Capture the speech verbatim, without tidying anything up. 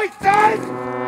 make sense?